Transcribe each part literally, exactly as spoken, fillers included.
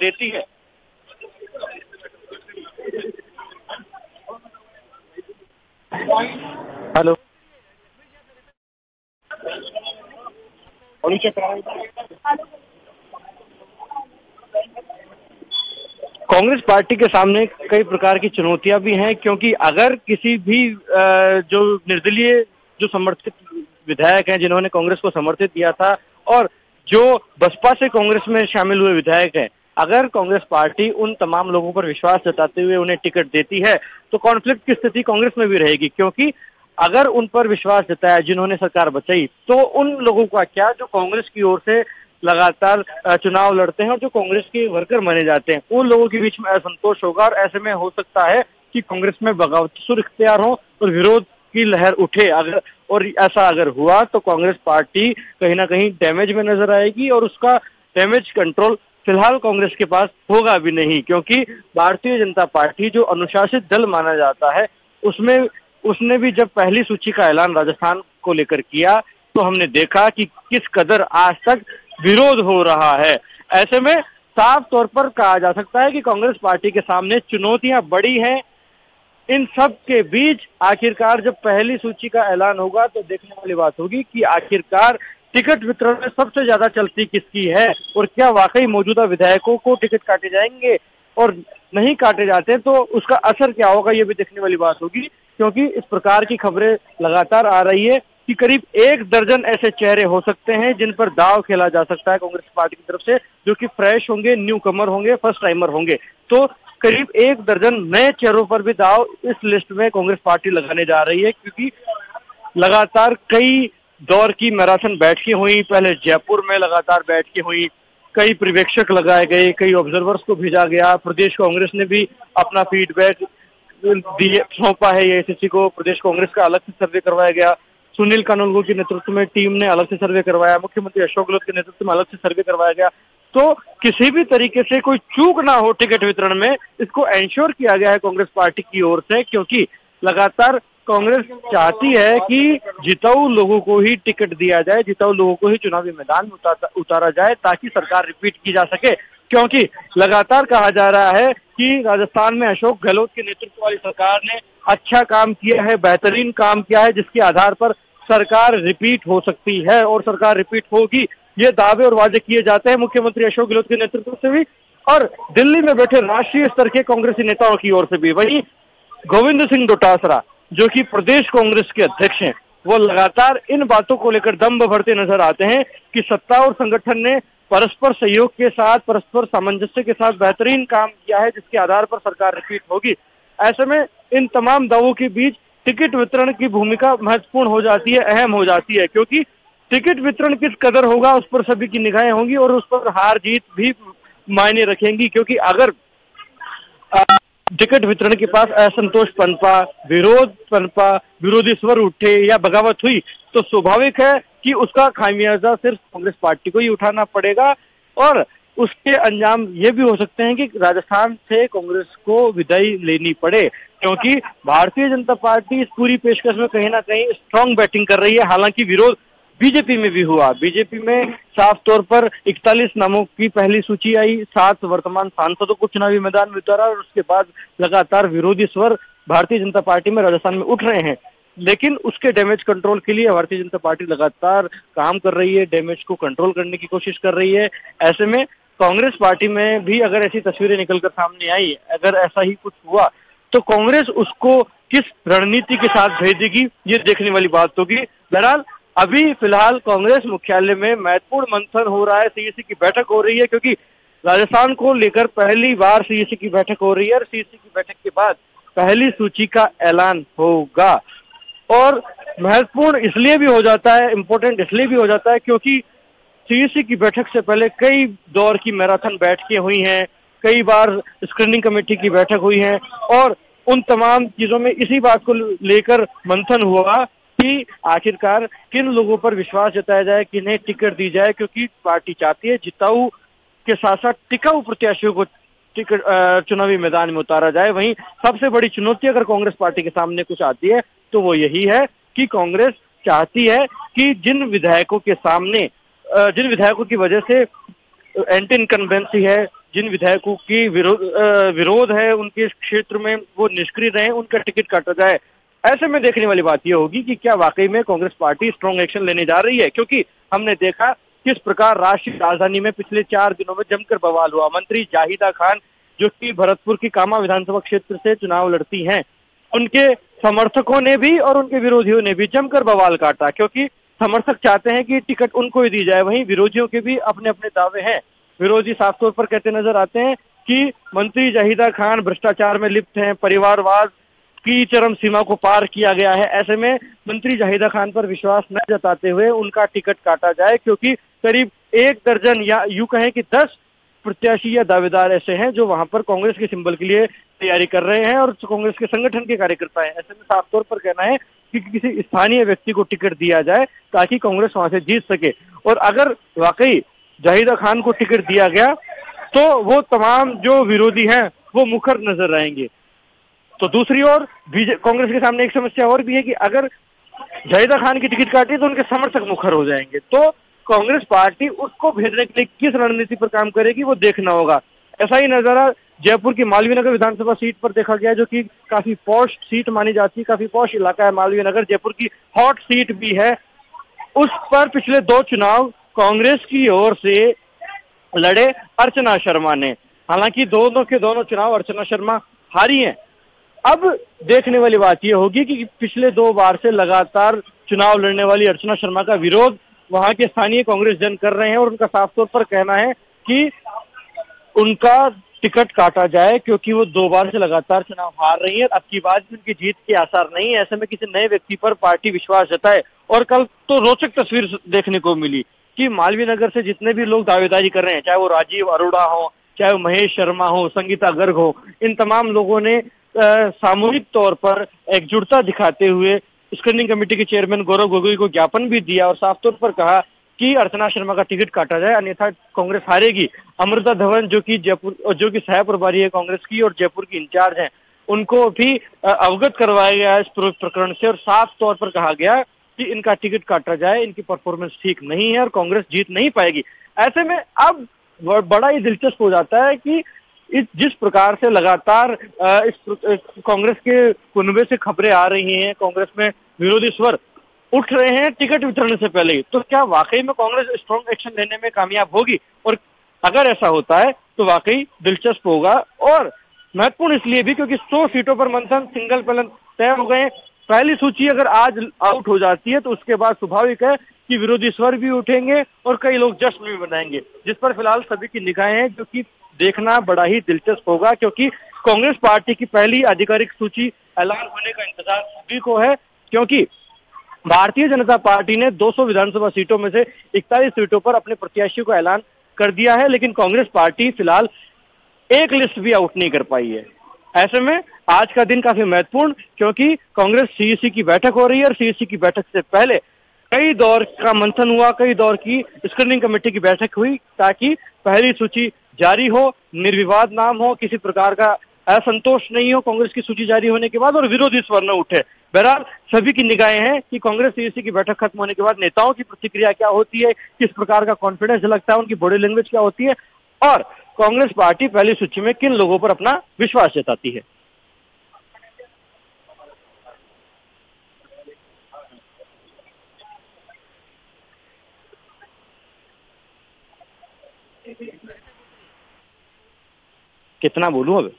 देती है। Hello, Congress party के सामने कई प्रकार की चुनौतियां भी हैं, क्योंकि अगर किसी भी जो निर्दलीय जो समर्थित विधायक हैं जिन्होंने कांग्रेस को समर्थित किया था और जो बसपा से कांग्रेस में शामिल हुए विधायक हैं, अगर कांग्रेस पार्टी उन तमाम लोगों पर विश्वास जताते हुए उन्हें टिकट देती है तो कॉन्फ्लिक्ट की स्थिति कांग्रेस में भी रहेगी, क्योंकि अगर उन पर विश्वास जताया जिन्होंने सरकार बचाई तो उन लोगों का क्या जो कांग्रेस की ओर से लगातार चुनाव लड़ते हैं और जो कांग्रेस के वर्कर माने जाते हैं, उन लोगों के बीच में असंतोष होगा और ऐसे में हो सकता है कि कांग्रेस में बगावत सुर इख्तियार हो और विरोध की लहर उठे। अगर और ऐसा अगर हुआ तो कांग्रेस पार्टी कहीं ना कहीं डैमेज में नजर आएगी और उसका डैमेज कंट्रोल फिलहाल कांग्रेस के पास होगा भी नहीं, क्योंकि भारतीय जनता पार्टी जो अनुशासित दल माना जाता है उसमें उसने भी जब पहली सूची का ऐलान राजस्थान को लेकर किया तो हमने देखा कि किस कदर आज तक विरोध हो रहा है। ऐसे में साफ तौर पर कहा जा सकता है कि कांग्रेस पार्टी के सामने चुनौतियां बड़ी हैं। इन सब के बीच आखिरकार जब पहली सूची का ऐलान होगा तो देखने वाली बात होगी कि आखिरकार टिकट वितरण में सबसे ज्यादा चलती किसकी है और क्या वाकई मौजूदा विधायकों को टिकट काटे जाएंगे, और नहीं काटे जाते तो उसका असर क्या होगा ये भी देखने वाली बात होगी, क्योंकि इस प्रकार की खबरें लगातार आ रही है कि करीब एक दर्जन ऐसे चेहरे हो सकते हैं जिन पर दांव खेला जा सकता है कांग्रेस पार्टी की तरफ से, जो कि फ्रेश होंगे, न्यू कमर होंगे, फर्स्ट टाइमर होंगे। तो करीब एक दर्जन नए चेहरों पर भी दांव इस लिस्ट में कांग्रेस पार्टी लगाने जा रही है, क्योंकि लगातार कई दौर की मैराथन बैठकें हुई, पहले जयपुर में लगातार बैठकें हुई, कई पर्यवेक्षक लगाए गए, कई ऑब्जर्वर्स को भेजा गया, प्रदेश कांग्रेस ने भी अपना फीडबैक दिए सौंपा है एआईसीसी को, प्रदेश कांग्रेस का अलग से सर्वे करवाया गया, सुनील कानूनगो के नेतृत्व में टीम ने अलग से सर्वे करवाया, मुख्यमंत्री अशोक गहलोत के नेतृत्व में अलग से सर्वे करवाया गया। तो किसी भी तरीके से कोई चूक ना हो टिकट वितरण में, इसको एंश्योर किया गया है कांग्रेस पार्टी की ओर से, क्योंकि लगातार कांग्रेस चाहती है कि जिताऊ लोगों को ही टिकट दिया जाए, जिताऊ लोगों को ही चुनावी मैदान में उतारा जाए ताकि सरकार रिपीट की जा सके, क्योंकि लगातार कहा जा रहा है कि राजस्थान में अशोक गहलोत के नेतृत्व वाली सरकार ने अच्छा काम किया है, बेहतरीन काम किया है, जिसके आधार पर सरकार रिपीट हो सकती है और सरकार रिपीट होगी, ये दावे और वादे किए जाते हैं मुख्यमंत्री अशोक गहलोत के नेतृत्व से भी और दिल्ली में बैठे राष्ट्रीय स्तर के कांग्रेसी नेताओं की ओर से भी। वहीं गोविंद सिंह डोटासरा जो कि प्रदेश कांग्रेस के अध्यक्ष हैं, वो लगातार इन बातों को लेकर दम्भ भरते नजर आते हैं कि सत्ता और संगठन ने परस्पर सहयोग के साथ, परस्पर सामंजस्य के साथ बेहतरीन काम किया है जिसके आधार पर सरकार रिपीट होगी। ऐसे में इन तमाम दावों के बीच टिकट वितरण की भूमिका महत्वपूर्ण हो जाती है, अहम हो जाती है, क्योंकि टिकट वितरण किस कदर होगा उस पर सभी की निगाहें होंगी और उस पर हार जीत भी मायने रखेंगी, क्योंकि अगर आ, टिकट वितरण के पास असंतोष पनपा, विरोध पनपा, विरोधी स्वर उठे या बगावत हुई तो स्वाभाविक है कि उसका खामियाजा सिर्फ कांग्रेस पार्टी को ही उठाना पड़ेगा और उसके अंजाम ये भी हो सकते हैं कि राजस्थान से कांग्रेस को विदाई लेनी पड़े, क्योंकि भारतीय जनता पार्टी इस पूरी पेशकश में कहीं ना कहीं स्ट्रांग बैटिंग कर रही है। हालांकि विरोध बीजेपी में भी हुआ, बीजेपी में साफ तौर पर इकतालीस नामों की पहली सूची आई, सात वर्तमान सांसदों को चुनावी मैदान में उतारा और उसके बाद लगातार विरोधी स्वर भारतीय जनता पार्टी में राजस्थान में उठ रहे हैं, लेकिन उसके डैमेज कंट्रोल के लिए भारतीय जनता पार्टी लगातार काम कर रही है, डैमेज को कंट्रोल करने की कोशिश कर रही है। ऐसे में कांग्रेस पार्टी में भी अगर ऐसी तस्वीरें निकलकर सामने आई, अगर ऐसा ही कुछ हुआ तो कांग्रेस उसको किस रणनीति के साथ भेजेगी ये देखने वाली बात होगी। बहरहाल अभी फिलहाल कांग्रेस मुख्यालय में महत्वपूर्ण मंथन हो रहा है, सीईसी की बैठक हो रही है, क्योंकि राजस्थान को लेकर पहली बार सीईसी की बैठक हो रही है और सीईसी की बैठक के बाद पहली सूची का ऐलान होगा और महत्वपूर्ण इसलिए भी हो जाता है, इम्पोर्टेंट इसलिए भी हो जाता है क्योंकि सीईसी की बैठक से पहले कई दौर की मैराथन बैठकें हुई हैं, कई बार स्क्रीनिंग कमेटी की बैठक हुई है और उन तमाम चीजों में इसी बात को लेकर मंथन हुआ कि आखिरकार किन लोगों पर विश्वास जताया जाए, किन्हें टिकट दी जाए, क्योंकि पार्टी चाहती है जिताऊ के साथ साथ टिकाऊ प्रत्याशियों को टिकट चुनावी मैदान में उतारा जाए। वहीं सबसे बड़ी चुनौती अगर कांग्रेस पार्टी के सामने कुछ आती है तो वो यही है कि कांग्रेस चाहती है कि जिन विधायकों के सामने जिन विधायकों की वजह से एंटी इनकम्बेंसी है, जिन विधायकों की विरोध विरोध है उनके क्षेत्र में वो निष्क्रिय रहे, उनका टिकट काटा जाए। ऐसे में देखने वाली बात यह होगी कि क्या वाकई में कांग्रेस पार्टी स्ट्रॉन्ग एक्शन लेने जा रही है, क्योंकि हमने देखा किस प्रकार राष्ट्रीय राजधानी में पिछले चार दिनों में जमकर बवाल हुआ। मंत्री जाहिदा खान जो कि भरतपुर की कामा विधानसभा क्षेत्र से चुनाव लड़ती हैं, उनके समर्थकों ने भी और उनके विरोधियों ने भी जमकर बवाल काटा, क्योंकि समर्थक चाहते हैं कि टिकट उनको ही दी जाए। वहीं विरोधियों के भी अपने अपने दावे हैं। विरोधी साफ तौर पर कहते नजर आते हैं कि मंत्री जाहिदा खान भ्रष्टाचार में लिप्त हैं, परिवारवाद की चरम सीमा को पार किया गया है। ऐसे में मंत्री जाहिदा खान पर विश्वास न जताते हुए उनका टिकट काटा जाए, क्योंकि करीब एक दर्जन या यूं कहें कि दस प्रत्याशी या दावेदार ऐसे हैं जो वहां पर कांग्रेस के सिंबल के लिए तैयारी कर रहे हैं और कांग्रेस के संगठन के कार्यकर्ता हैं। ऐसे में साफ तौर पर कहना है कि किसी स्थानीय व्यक्ति को टिकट दिया जाए ताकि कांग्रेस वहां से जीत सके। और अगर वाकई जाहिदा खान को टिकट दिया गया तो वो तमाम जो विरोधी हैं वो मुखर नजर आएंगे। तो दूसरी ओर कांग्रेस के सामने एक समस्या और भी है कि अगर जाहिदा खान की टिकट काटी तो उनके समर्थक मुखर हो जाएंगे, तो कांग्रेस पार्टी उसको भेजने के लिए किस रणनीति पर काम करेगी वो देखना होगा। ऐसा ही नजारा जयपुर की मालवीय नगर विधानसभा सीट पर देखा गया, जो कि काफी पॉश सीट मानी जाती है, काफी पॉश इलाका है मालवीय नगर, जयपुर की हॉट सीट भी है। उस पर पिछले दो चुनाव कांग्रेस की ओर से लड़े अर्चना शर्मा ने, हालांकि दोनों के दोनों चुनाव अर्चना शर्मा हारी हैं। अब देखने वाली बात यह होगी कि पिछले दो बार से लगातार चुनाव लड़ने वाली अर्चना शर्मा का विरोध वहां के स्थानीय कांग्रेस जन कर रहे हैं और उनका साफ तौर पर कहना है कि उनका टिकट काटा जाए, क्योंकि वो दो बार से लगातार चुनाव हार रही है। अब की बार भी उनकी जीत के आसार नहीं है। ऐसे में किसी नए व्यक्ति पर पार्टी विश्वास जताए। और कल तो रोचक तस्वीर देखने को मिली कि मालवीय नगर से जितने भी लोग दावेदारी कर रहे हैं, चाहे वो राजीव अरोड़ा हो, चाहे वो महेश शर्मा हो, संगीता गर्ग हो, इन तमाम लोगों ने सामूहिक तौर पर एकजुटता दिखाते हुए स्क्रीनिंग कमेटी के चेयरमैन गौरव गोगोई को ज्ञापन भी दिया और साफ तौर पर कहा कि अर्चना शर्मा का टिकट काटा जाए, अन्यथा कांग्रेस हारेगी। अमृता धवन जो कि जयपुर जो कि सहायक प्रभारी है कांग्रेस की और जयपुर की इंचार्ज हैं, उनको भी अवगत करवाया गया इस प्रकरण से और साफ तौर पर कहा गया कि इनका टिकट काटा जाए, इनकी परफॉर्मेंस ठीक नहीं है और कांग्रेस जीत नहीं पाएगी। ऐसे में अब बड़ा ही दिलचस्प हो जाता है कि इस जिस प्रकार से लगातार इस कांग्रेस के कुनबे से खबरें आ रही हैं, कांग्रेस में विरोधी स्वर उठ रहे हैं टिकट वितरण से पहले ही, तो क्या वाकई में कांग्रेस स्ट्रॉन्ग एक्शन लेने में कामयाब होगी? और अगर ऐसा होता है तो वाकई दिलचस्प होगा और महत्वपूर्ण इसलिए भी क्योंकि सौ सीटों पर मंथन सिंगल पैनल तय हो गए। पहली सूची अगर आज आउट हो जाती है तो उसके बाद स्वाभाविक है कि विरोधी स्वर भी उठेंगे और कई लोग जश्न भी मनाएंगे, जिस पर फिलहाल सभी की निगाहें हैं, जो कि देखना बड़ा ही दिलचस्प होगा, क्योंकि कांग्रेस पार्टी की पहली आधिकारिक सूची ऐलान होने का इंतजार सभी को है, क्योंकि भारतीय जनता पार्टी ने दो सौ विधानसभा सीटों में से इकतालीस सीटों पर अपने प्रत्याशियों को ऐलान कर दिया है, लेकिन कांग्रेस पार्टी फिलहाल एक लिस्ट भी आउट नहीं कर पाई है। ऐसे में आज का दिन काफी महत्वपूर्ण, क्योंकि कांग्रेस सीईसी की बैठक हो रही है और सीईसी की बैठक से पहले कई दौर का मंथन हुआ, कई दौर की स्क्रीनिंग कमेटी की बैठक हुई ताकि पहली सूची जारी हो, निर्विवाद नाम हो, किसी प्रकार का असंतोष नहीं हो कांग्रेस की सूची जारी होने के बाद और विरोधी स्वर न उठे। बहरहाल सभी की निगाहें हैं कि कांग्रेस सीईसी की बैठक खत्म होने के बाद नेताओं की प्रतिक्रिया क्या होती है, किस प्रकार का कॉन्फिडेंस लगता है, उनकी बॉडी लैंग्वेज क्या होती है और कांग्रेस पार्टी पहली सूची में किन लोगों पर अपना विश्वास जताती है। कितना बोलूं अब?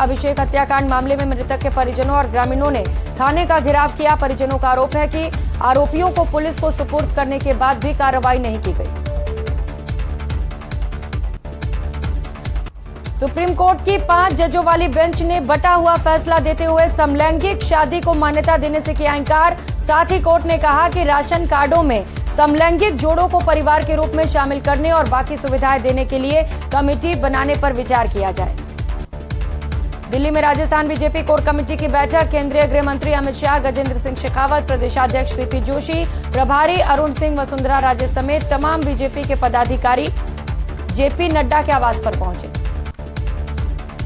अभिषेक हत्याकांड मामले में मृतक के परिजनों और ग्रामीणों ने थाने का घेराव किया। परिजनों का आरोप है कि आरोपियों को पुलिस को सुपुर्द करने के बाद भी कार्रवाई नहीं की गई। सुप्रीम कोर्ट की पांच जजों वाली बेंच ने बटा हुआ फैसला देते हुए समलैंगिक शादी को मान्यता देने से किया इंकार। साथ ही कोर्ट ने कहा कि राशन कार्डों में समलैंगिक जोड़ों को परिवार के रूप में शामिल करने और बाकी सुविधाएं देने के लिए कमेटी बनाने पर विचार किया जाए। दिल्ली में राजस्थान बीजेपी कोर कमेटी की बैठक। केंद्रीय गृह मंत्री अमित शाह, गजेन्द्र सिंह शेखावत, प्रदेशाध्यक्ष सीपी जोशी, प्रभारी अरुण सिंह, वसुंधरा राजे समेत तमाम बीजेपी के पदाधिकारी जेपी नड्डा के आवास पर पहुंचे।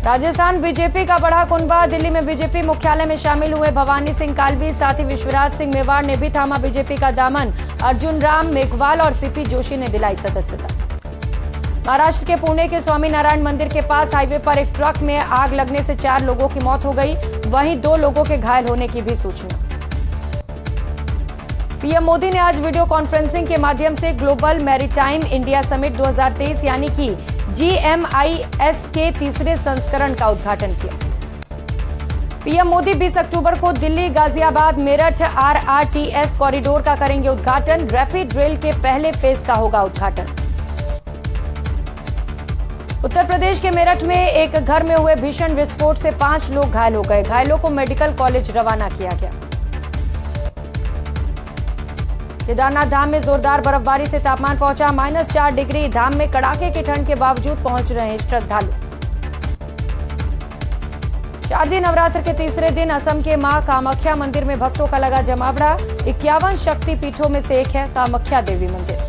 राजस्थान बीजेपी का बड़ा कुनबा। दिल्ली में बीजेपी मुख्यालय में शामिल हुए भवानी सिंह कालवी, साथ ही विश्वराज सिंह मेवाड़ ने भी थामा बीजेपी का दामन। अर्जुन राम मेघवाल और सीपी जोशी ने दिलाई सदस्यता। महाराष्ट्र के पुणे के स्वामीनारायण मंदिर के पास हाईवे पर एक ट्रक में आग लगने से चार लोगों की मौत हो गई, वहीं दो लोगों के घायल होने की भी सूचना। पीएम मोदी ने आज वीडियो कॉन्फ्रेंसिंग के माध्यम से ग्लोबल मैरीटाइम इंडिया समिट दो हज़ार तेईस यानी कि जी एम आई एस के तीसरे संस्करण का उद्घाटन किया। पीएम मोदी बीस अक्टूबर को दिल्ली गाजियाबाद मेरठ आरआरटीएस कॉरिडोर का करेंगे उद्घाटन। रैपिड रेल के पहले फेज का होगा उद्घाटन। उत्तर प्रदेश के मेरठ में एक घर में हुए भीषण विस्फोट से पांच लोग घायल हो गए। घायलों को मेडिकल कॉलेज रवाना किया गया। केदारनाथ धाम में जोरदार बर्फबारी से तापमान पहुंचा माइनस चार डिग्री। धाम में कड़ाके की ठंड के बावजूद पहुंच रहे हैं श्रद्धालु। शारदीय नवरात्र के तीसरे दिन असम के मां कामाख्या मंदिर में भक्तों का लगा जमावड़ा। इक्यावन शक्ति पीठों में से एक है कामाख्या देवी मंदिर।